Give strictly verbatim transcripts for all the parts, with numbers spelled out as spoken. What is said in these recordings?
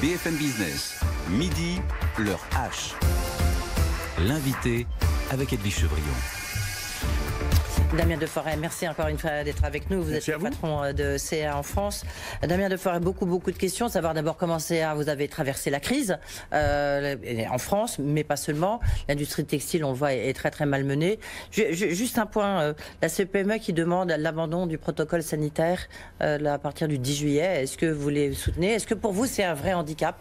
B F M Business, midi, leur H. L'invité avec Hedwige Chevrillon. Damien Defforey, merci encore une fois d'être avec nous. Vous merci êtes le patron de C A en France. Damien Defforey, beaucoup beaucoup de questions. Savoir d'abord comment C A, vous avez traversé la crise euh, en France, mais pas seulement. L'industrie textile, on le voit, est très très malmenée. Je, je, juste un point, euh, la C P M E qui demande l'abandon du protocole sanitaire euh, là, à partir du dix juillet. Est-ce que vous les soutenez? Est-ce que pour vous c'est un vrai handicap?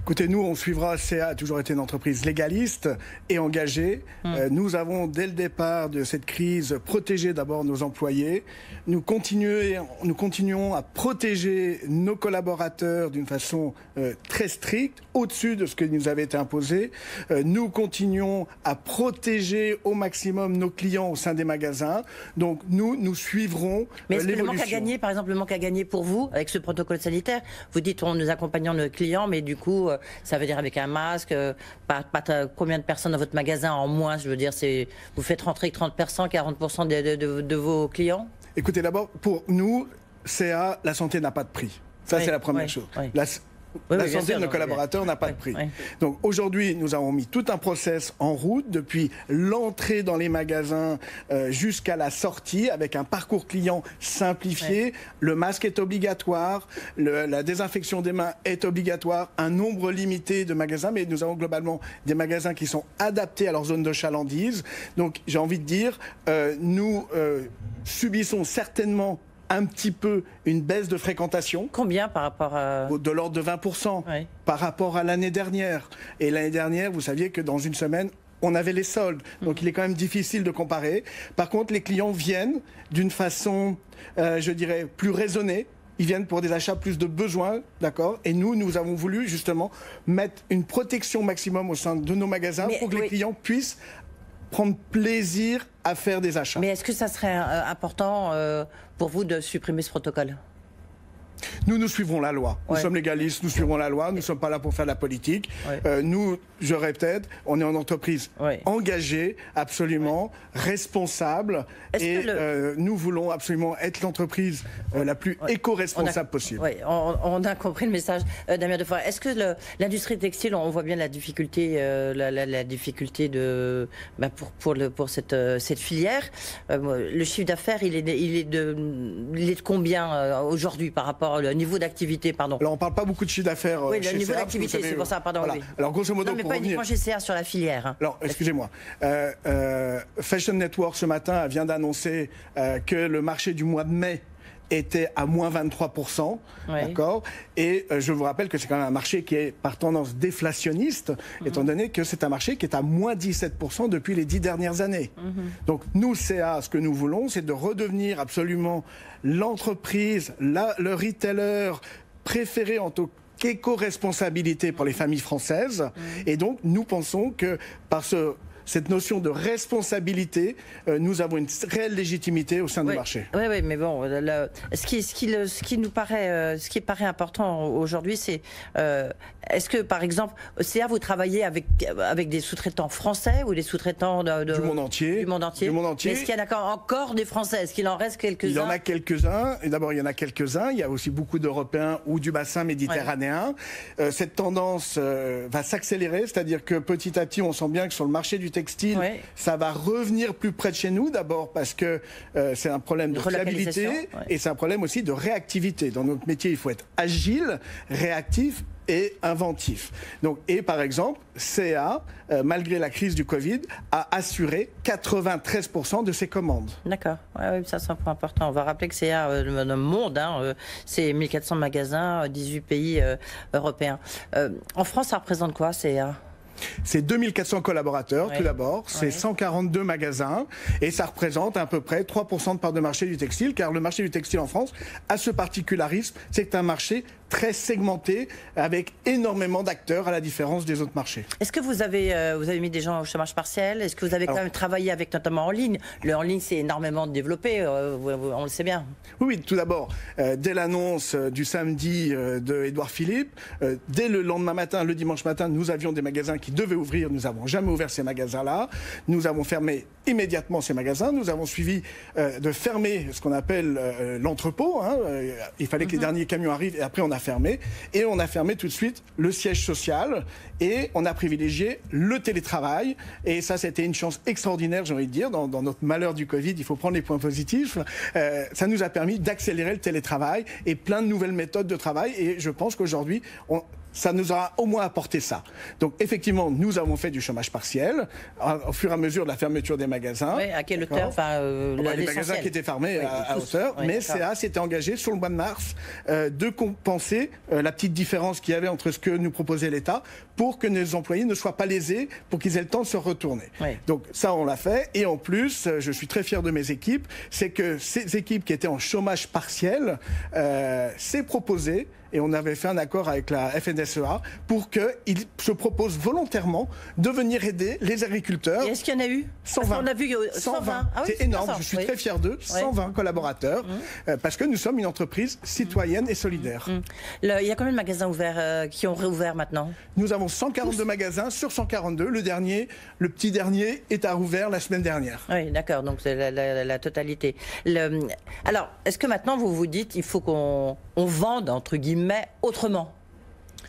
Écoutez, nous, on suivra. C A a toujours été une entreprise légaliste et engagée. Mmh. Euh, nous avons, dès le départ de cette crise, protégé d'abord nos employés. Nous, nous continuons à protéger nos collaborateurs d'une façon euh, très stricte, au-dessus de ce qui nous avait été imposé. Euh, nous continuons à protéger au maximum nos clients au sein des magasins. Donc, nous, nous suivrons l'évolution. Mais est-ce euh, que le manque à gagner, par exemple, le manque à gagner pour vous, avec ce protocole sanitaire, vous dites, on nous accompagnons nos clients, mais du coup, ça veut dire avec un masque, pas, pas, combien de personnes dans votre magasin en moins, je veux dire, c'est, vous faites rentrer trente pour cent, quarante pour cent de, de, de vos clients? Écoutez, d'abord, pour nous, C A, la santé n'a pas de prix. Ça, oui, c'est la première oui, chose. Oui. La, oui, la oui, santé sûr, de nos collaborateurs n'a pas oui, de prix. Oui. Donc aujourd'hui, nous avons mis tout un process en route, depuis l'entrée dans les magasins euh, jusqu'à la sortie, avec un parcours client simplifié. Oui. Le masque est obligatoire, le, la désinfection des mains est obligatoire, un nombre limité de magasins, mais nous avons globalement des magasins qui sont adaptés à leur zone de chalandise. Donc j'ai envie de dire, euh, nous euh, subissons certainement un petit peu une baisse de fréquentation. Combien par rapport à... De l'ordre de vingt pour cent oui. par rapport à l'année dernière. Et l'année dernière, vous saviez que dans une semaine, on avait les soldes. Donc mmh. il est quand même difficile de comparer. Par contre, les clients viennent d'une façon, euh, je dirais, plus raisonnée. Ils viennent pour des achats plus de besoins, d'accord? Et nous, nous avons voulu justement mettre une protection maximum au sein de nos magasins. Mais, pour que oui. les clients puissent prendre plaisir à faire des achats. Mais est-ce que ça serait euh, important euh, pour vous de supprimer ce protocole? Nous, nous suivrons la loi. Nous ouais. sommes légalistes, nous suivrons la loi, nous ne sommes pas là pour faire de la politique. Ouais. Euh, nous, je répète, on est une entreprise ouais. engagée, absolument, ouais. responsable. Est-ce et le... euh, nous voulons absolument être l'entreprise euh, la plus ouais. éco-responsable a... possible. Ouais. On, on a compris le message, euh, Damien Defforey. Est-ce que le, l'industrie textile, on voit bien la difficulté, euh, la, la, la difficulté de, bah pour, pour, le, pour cette, euh, cette filière. Euh, le chiffre d'affaires, il est, il est, de, il est de combien euh, aujourd'hui par rapport le niveau d'activité, pardon. Alors, on ne parle pas beaucoup de chiffre d'affaires oui, chez le niveau d'activité, c'est pour ça, pardon. Voilà. Oui. Alors, grosso modo, non, mais pas revenir... uniquement chez C A, sur la filière. Hein. Alors, excusez-moi. Euh, euh, Fashion Network, ce matin, vient d'annoncer euh, que le marché du mois de mai était à moins vingt-trois pour cent, oui. d'accord. Et euh, je vous rappelle que c'est quand même un marché qui est par tendance déflationniste, mmh. étant donné que c'est un marché qui est à moins dix-sept pour cent depuis les dix dernières années. Mmh. Donc nous, C A, ce que nous voulons, c'est de redevenir absolument l'entreprise, la, le retailer préféré en tout qu'éco-responsabilité pour les familles françaises. Mmh. Et donc nous pensons que par ce... cette notion de responsabilité, euh, nous avons une réelle légitimité au sein oui. du marché. Oui, oui, mais bon, le, ce, qui, ce, qui, le, ce qui nous paraît, euh, ce qui paraît important aujourd'hui, c'est euh, est-ce que, par exemple, C A, vous travaillez avec avec des sous-traitants français ou des sous-traitants de, de, du monde entier, du monde entier, du monde entier. Est-ce qu'il y en a encore des Français? Est-ce qu'il en reste quelques-uns? Il y en a quelques-uns. Et d'abord, il y en a quelques-uns. Il y a aussi beaucoup d'Européens ou du bassin méditerranéen. Ouais. Euh, cette tendance euh, va s'accélérer, c'est-à-dire que petit à petit, on sent bien que sur le marché du textile, ouais. ça va revenir plus près de chez nous, d'abord parce que euh, c'est un problème de fiabilité ouais. et c'est un problème aussi de réactivité. Dans notre métier, il faut être agile, réactif et inventif. Donc, et par exemple, C A, euh, malgré la crise du Covid, a assuré quatre-vingt-treize pour cent de ses commandes. D'accord, ouais, ouais, ça c'est un point important. On va rappeler que C A, euh, le monde, hein, euh, c'est mille quatre cents magasins, dix-huit pays euh, européens. Euh, en France, ça représente quoi, C A? C'est deux mille quatre cents collaborateurs, ouais. tout d'abord, c'est ouais. cent quarante-deux magasins, et ça représente à peu près trois pour cent de part de marché du textile, car le marché du textile en France a ce particularisme, c'est que c'est un marché très segmenté, avec énormément d'acteurs, à la différence des autres marchés. Est-ce que vous avez, euh, vous avez mis des gens au chômage partiel? Est-ce que vous avez Alors, quand même travaillé avec, notamment en ligne? Le en ligne s'est énormément développé, euh, on le sait bien. Oui, oui, tout d'abord, euh, dès l'annonce du samedi euh, de Édouard Philippe, euh, dès le lendemain matin, le dimanche matin, nous avions des magasins qui qui devait ouvrir. Nous n'avons jamais ouvert ces magasins-là. Nous avons fermé immédiatement ces magasins. Nous avons suivi euh, de fermer ce qu'on appelle euh, l'entrepôt. Hein. Il fallait mm-hmm. que les derniers camions arrivent et après on a a fermé. Et on a fermé tout de suite le siège social et on a privilégié le télétravail. Et ça, c'était une chance extraordinaire, j'ai envie de dire. Dans, dans notre malheur du Covid, il faut prendre les points positifs. Euh, ça nous a permis d'accélérer le télétravail et plein de nouvelles méthodes de travail. Et je pense qu'aujourd'hui, on... ça nous aura au moins apporté ça. Donc effectivement, nous avons fait du chômage partiel au fur et à mesure de la fermeture des magasins. Oui, à quelle hauteur enfin, euh, oh, bah, les magasins qui étaient fermés oui, à, à hauteur, oui, mais C A s'était engagé sur le mois de mars euh, de compenser euh, la petite différence qu'il y avait entre ce que nous proposait l'État pour que nos employés ne soient pas lésés, pour qu'ils aient le temps de se retourner. Oui. Donc ça, on l'a fait. Et en plus, je suis très fier de mes équipes, c'est que ces équipes qui étaient en chômage partiel euh, s'est proposé. Et on avait fait un accord avec la F N S E A pour qu'ils se proposent volontairement de venir aider les agriculteurs. Et est-ce qu'il y en a eu cent vingt. On a vu cent vingt. Ah oui, c'est énorme, je suis oui. très fier d'eux. cent vingt oui. collaborateurs, mmh. euh, parce que nous sommes une entreprise citoyenne mmh. et solidaire. Mmh. Le, il y a combien de magasins ouverts euh, qui ont réouvert maintenant? Nous avons cent quarante-deux Tous. magasins sur cent quarante-deux. Le dernier, le petit dernier, est à rouvert la semaine dernière. Oui, d'accord, donc c'est la, la, la totalité. Le, alors, est-ce que maintenant vous vous dites il faut qu'on on vende, entre guillemets, mais autrement?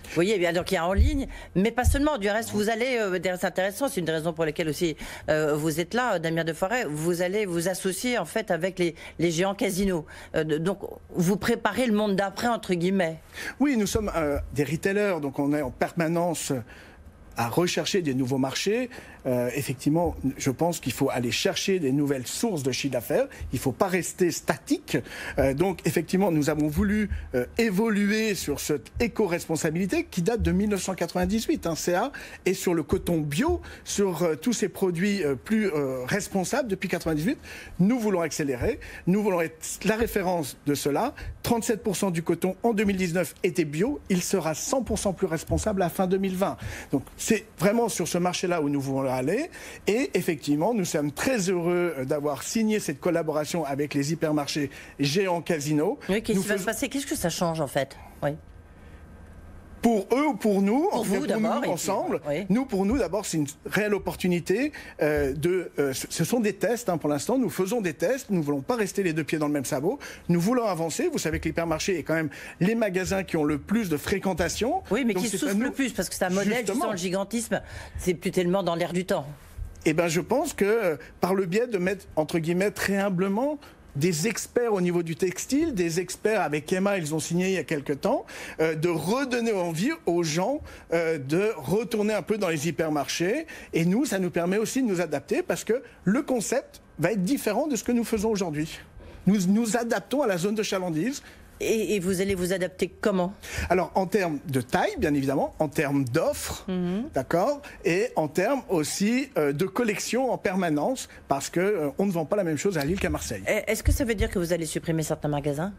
Vous voyez, bien, donc il y a en ligne, mais pas seulement. Du reste, vous allez, euh, c'est intéressant, c'est une des raisons pour lesquelles aussi euh, vous êtes là, Damien Defforey, vous allez vous associer en fait avec les, les géants casinos. Euh, donc, vous préparez le monde d'après, entre guillemets. Oui, nous sommes euh, des retailers, donc on est en permanence à rechercher des nouveaux marchés. Euh, effectivement, je pense qu'il faut aller chercher des nouvelles sources de chiffre d'affaires. Il ne faut pas rester statique. Euh, donc, effectivement, nous avons voulu euh, évoluer sur cette éco-responsabilité qui date de mille neuf cent quatre-vingt-dix-huit, hein, C A, et sur le coton bio, sur euh, tous ces produits euh, plus euh, responsables depuis mille neuf cent quatre-vingt-dix-huit. Nous voulons accélérer. Nous voulons être la référence de cela. trente-sept pour cent du coton en deux mille dix-neuf était bio. Il sera cent pour cent plus responsable à fin deux mille vingt. Donc, c'est vraiment sur ce marché-là où nous voulons aller. Et effectivement, nous sommes très heureux d'avoir signé cette collaboration avec les hypermarchés Géant Casino. Oui, qu'est-ce qui va se passer? Qu'est-ce que ça change en fait? Oui. Pour eux ou pour nous, pour en fait, vous, pour nous ensemble, puis, oui. nous pour nous d'abord c'est une réelle opportunité euh, de. Euh, ce sont des tests hein, pour l'instant. Nous faisons des tests. Nous ne voulons pas rester les deux pieds dans le même sabot. Nous voulons avancer. Vous savez que l'hypermarché est quand même les magasins qui ont le plus de fréquentation. Oui, mais donc qui souffrent le plus parce que c'est un modèle justement le gigantisme. C'est plus tellement dans l'air du temps. Eh ben je pense que euh, par le biais de mettre entre guillemets très humblement. Des experts au niveau du textile, des experts avec Emma, ils ont signé il y a quelques temps, euh, de redonner envie aux gens euh, de retourner un peu dans les hypermarchés. Et nous, ça nous permet aussi de nous adapter parce que le concept va être différent de ce que nous faisons aujourd'hui. Nous nous adaptons à la zone de chalandise. Et, et vous allez vous adapter comment? Alors, en termes de taille, bien évidemment, en termes d'offres, mmh. d'accord, et en termes aussi euh, de collection en permanence, parce qu'on euh, ne vend pas la même chose à Lille qu'à Marseille. Est-ce que ça veut dire que vous allez supprimer certains magasins?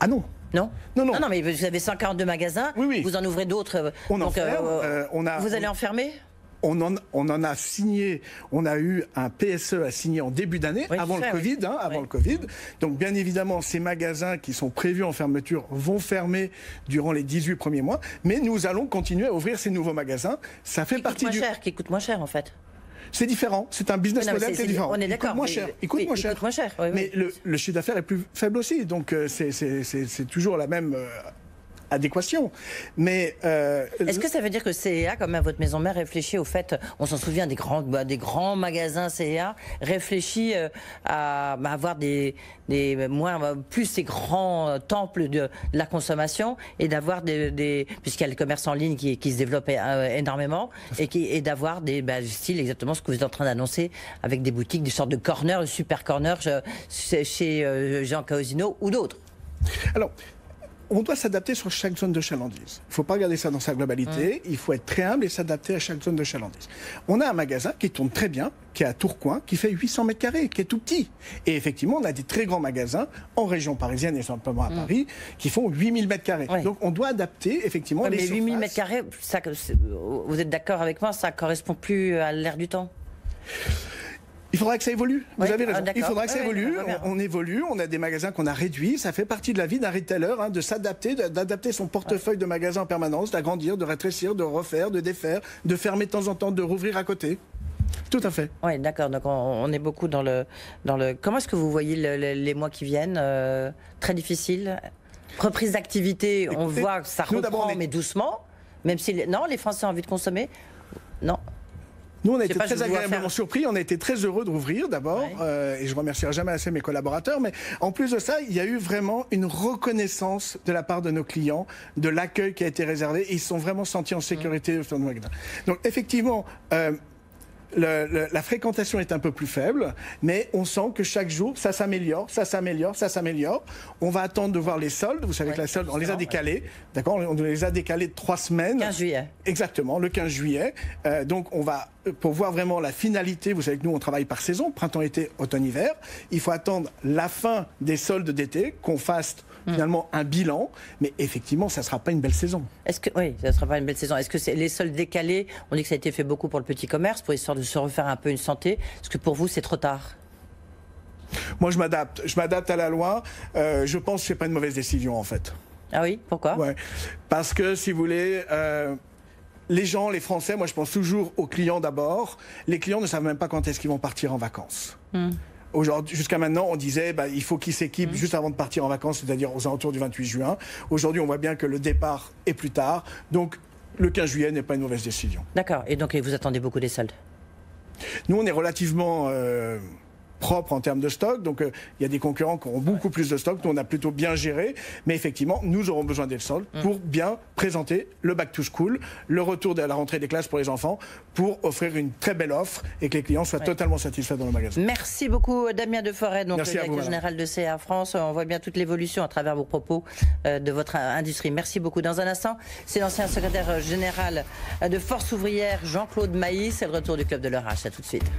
Ah non. Non, non, non. Ah non, mais vous avez cent quarante-deux magasins, oui, oui. vous en ouvrez d'autres. On donc, en ferme, euh, euh, on a, vous allez on... en fermer? On en, on en a signé, on a eu un P S E à signer en début d'année, oui, avant, le COVID, hein, avant oui. le Covid. Donc bien évidemment, ces magasins qui sont prévus en fermeture vont fermer durant les dix-huit premiers mois. Mais nous allons continuer à ouvrir ces nouveaux magasins. Ça fait qui partie coûte moins du... cher, qui coûte moins cher en fait. C'est différent, c'est un business non, model qui est différent. On est d'accord. Il coûte moins cher. Il coûte, oui, moins, il cher. coûte moins cher. Oui, oui. Mais le, le chiffre d'affaires est plus faible aussi. Donc euh, c'est toujours la même... Euh, adéquation. Mais euh, est-ce que ça veut dire que C et A, comme à votre maison mère, réfléchit au fait, on s'en souvient des grands, bah, des grands magasins C et A, réfléchit euh, à bah, avoir des, des moins, plus ces grands euh, temples de, de la consommation et d'avoir des, des puisqu'il y a le commerce en ligne qui, qui se développe euh, énormément et, et d'avoir des bah, style exactement ce que vous êtes en train d'annoncer avec des boutiques, des sortes de corners, super corners chez, chez euh, Géant Casino ou d'autres. Alors. On doit s'adapter sur chaque zone de chalandise. Il ne faut pas regarder ça dans sa globalité. Mmh. Il faut être très humble et s'adapter à chaque zone de chalandise. On a un magasin qui tourne très bien, qui est à Tourcoing, qui fait huit cents mètres carrés, qui est tout petit. Et effectivement, on a des très grands magasins en région parisienne et simplement à mmh. Paris qui font huit mille mètres carrés. Oui. Donc on doit adapter effectivement ouais, les mais surfaces. Mais huit mille mètres carrés, ça, vous êtes d'accord avec moi, ça correspond plus à l'ère du temps? Il faudra que ça évolue, vous oui, avez raison, ah, il faudra que oui, ça évolue, oui, on, on évolue, on a des magasins qu'on a réduits, ça fait partie de la vie d'un retailer, hein, de s'adapter, d'adapter son portefeuille de magasins en permanence, d'agrandir, de rétrécir, de refaire, de défaire, de fermer de temps en temps, de rouvrir à côté. Tout à fait. Oui, d'accord, donc on, on est beaucoup dans le... Dans le... Comment est-ce que vous voyez le, le, les mois qui viennent euh, très difficiles? Reprise d'activité, on écoutez, voit que ça reprend, est... mais doucement. Même si les... Non, les Français ont envie de consommer. Non. Nous, on a été pas, très agréablement surpris. On a été très heureux de rouvrir, d'abord. Ouais. Euh, et je remercierai jamais assez mes collaborateurs. Mais en plus de ça, il y a eu vraiment une reconnaissance de la part de nos clients, de l'accueil qui a été réservé. Et ils se sont vraiment sentis en sécurité. Mmh. Donc, effectivement... Euh, Le, le, la fréquentation est un peu plus faible, mais on sent que chaque jour, ça s'améliore, ça s'améliore, ça s'améliore. On va attendre de voir les soldes. Vous savez ouais, que la solde, on les a décalés. Ouais. D'accord, on les a décalés de trois semaines. quinze juillet. Exactement, le quinze juillet. Euh, donc, on va, pour voir vraiment la finalité, vous savez que nous, on travaille par saison, printemps, été, automne, hiver. Il faut attendre la fin des soldes d'été, qu'on fasse finalement un bilan, mais effectivement, ça ne sera pas une belle saison. Est-ce que, oui, ça ne sera pas une belle saison. Est-ce que c'est les soldes décalés, on dit que ça a été fait beaucoup pour le petit commerce, pour histoire de se refaire un peu une santé, est-ce que pour vous, c'est trop tard ? Moi, je m'adapte. Je m'adapte à la loi. Euh, je pense que ce n'est pas une mauvaise décision, en fait. Ah oui ? Pourquoi ? Ouais. Parce que, si vous voulez... Euh... Les gens, les Français, moi je pense toujours aux clients d'abord. Les clients ne savent même pas quand est-ce qu'ils vont partir en vacances. Mmh. Aujourd'hui, jusqu'à maintenant, on disait bah, il faut qu'ils s'équipent mmh. juste avant de partir en vacances, c'est-à-dire aux alentours du vingt-huit juin. Aujourd'hui, on voit bien que le départ est plus tard. Donc, le quinze juillet n'est pas une mauvaise décision. D'accord. Et donc, vous attendez beaucoup des soldes ? Nous, on est relativement... Euh... propre en termes de stock, donc il euh, y a des concurrents qui auront beaucoup ouais. plus de stock, nous on a plutôt bien géré, mais effectivement nous aurons besoin des soldes mmh. pour bien présenter le back to school, le retour de la rentrée des classes pour les enfants, pour offrir une très belle offre et que les clients soient ouais. totalement satisfaits dans le magasin. Merci beaucoup Damien Defforey, donc Merci le directeur général de C A France, on voit bien toute l'évolution à travers vos propos euh, de votre industrie. Merci beaucoup. Dans un instant, c'est l'ancien secrétaire général de Force Ouvrière, Jean-Claude Maïs, c'est le retour du club de l'H R H, à tout de suite.